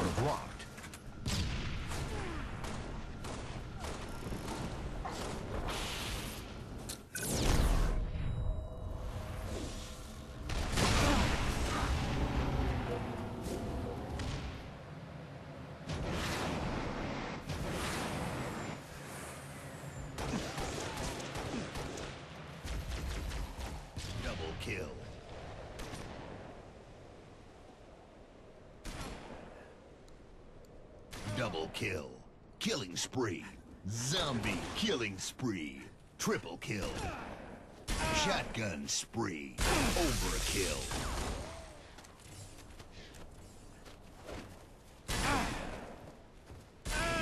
Door blocked. Double kill. Double kill. Killing spree. Zombie killing spree. Triple kill. Shotgun spree. Overkill.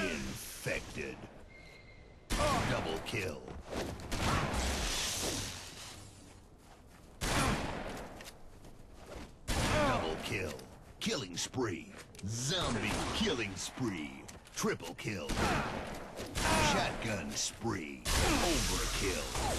Infected. Double kill. Double kill. Killing spree. Zombie killing spree. Triple kill. Shotgun spree. Overkill.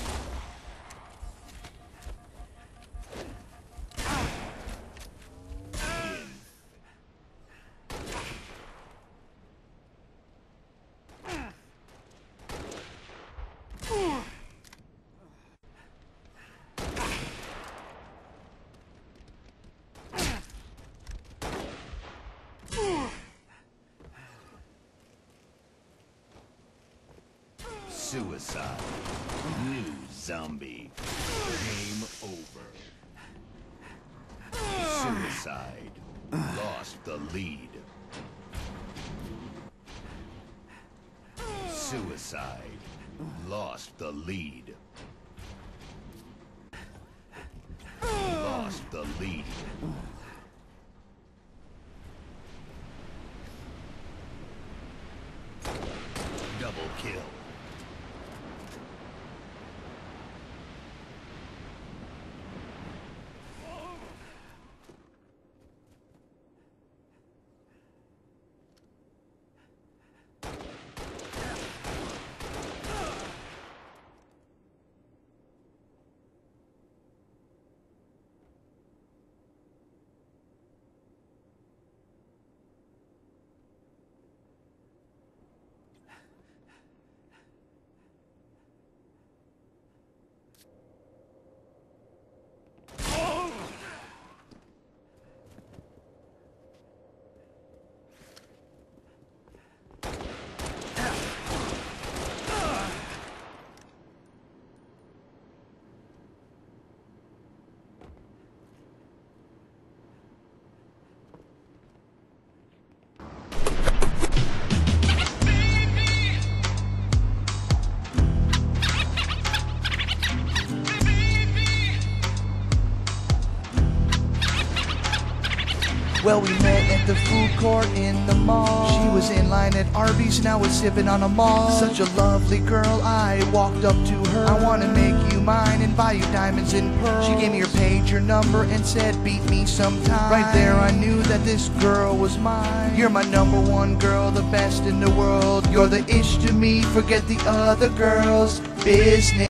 Suicide. New zombie. Game over. Suicide. Lost the lead. Suicide. Lost the lead. Lost the lead. Double kill. Well, we met at the food court in the mall. She was in line at Arby's, now was sipping on a mall. Such a lovely girl, I walked up to her. I wanna make you mine and buy you diamonds and pearls. She gave me her page, your number, and said, beat me sometime. Right there I knew that this girl was mine. You're my number one girl, the best in the world. You're the ish to me, forget the other girls' business.